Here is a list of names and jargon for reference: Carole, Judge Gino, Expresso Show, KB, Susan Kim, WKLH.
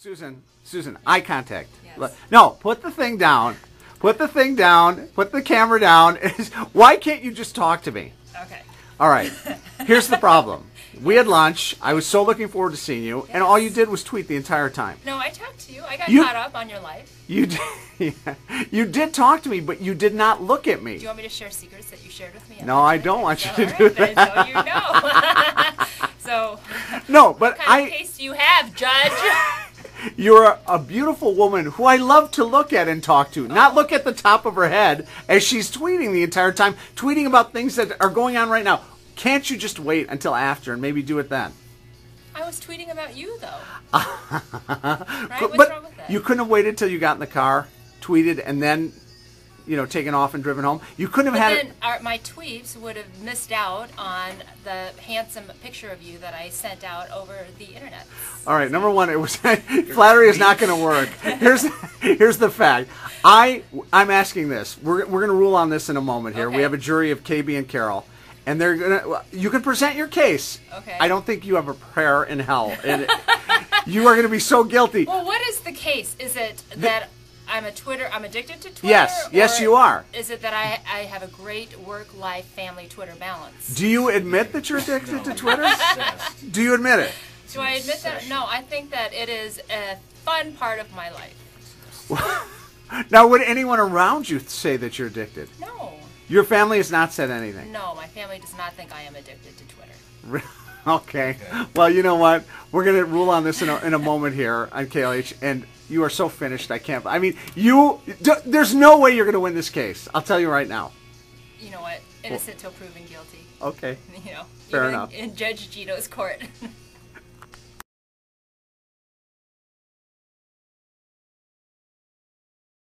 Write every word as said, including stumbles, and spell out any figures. Susan, Susan, eye contact. Yes. No, put the thing down. Put the thing down. Put the camera down. Why can't you just talk to me? Okay. All right. Here's the problem. We had lunch. I was so looking forward to seeing you, yes. And all you did was tweet the entire time. No, I talked to you. I got you, caught up on your life. You did, yeah. You did talk to me, but you did not look at me. Do you want me to share secrets that you shared with me? No, I don't day? want you so, to do right, that. So you know. So, no, but what kind I. Of case do you have, Judge? You're a, a beautiful woman who I love to look at and talk to, not look at the top of her head as she's tweeting the entire time, tweeting about things that are going on right now. Can't you just wait until after and maybe do it then? I was tweeting about you, though. Right? What's but wrong with that? You couldn't have waited till you got in the car, tweeted, and then, you know, taken off and driven home. You couldn't have but had then it. Our, my tweets would have missed out on the handsome picture of you that I sent out over the internet. All right, number one, it was flattery is not going to work. Here's here's the fact. I I'm asking this. We're we're going to rule on this in a moment here. Okay. We have a jury of K B and Carole, and they're going to. You can present your case. Okay. I don't think you have a prayer in hell. And you are going to be so guilty. Well, what is the case? Is it that? The, I'm a Twitter. I'm addicted to Twitter. Yes, yes, you are. Is it that I I have a great work, life, family, Twitter balance? Do you admit that you're addicted no. to Twitter? Do you admit it? Do I admit that? No, I think that it is a fun part of my life. Now, would anyone around you say that you're addicted? No. Your family has not said anything. No, my family does not think I am addicted to Twitter. Okay. Well, you know what? We're gonna rule on this in a, in a moment here on K L H, and you are so finished. I can't. I mean, you. D there's no way you're gonna win this case. I'll tell you right now. You know what? Innocent well, till proven guilty. Okay. You know. Fair enough. In Judge Gino's court.